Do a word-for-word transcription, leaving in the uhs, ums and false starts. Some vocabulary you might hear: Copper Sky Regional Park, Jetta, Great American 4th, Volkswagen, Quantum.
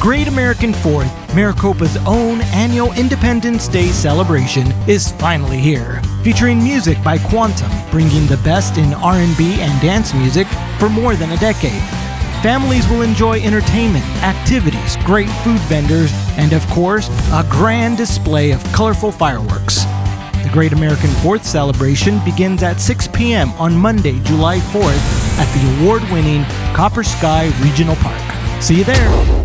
Great American fourth, Maricopa's own annual Independence Day celebration, is finally here, featuring music by Quantum, bringing the best in R and B and dance music for more than a decade. Families will enjoy entertainment, activities, great food vendors, and of course, a grand display of colorful fireworks. The Great American fourth celebration begins at six p m on Monday, July fourth at the award-winning Copper Sky Regional Park. See you there!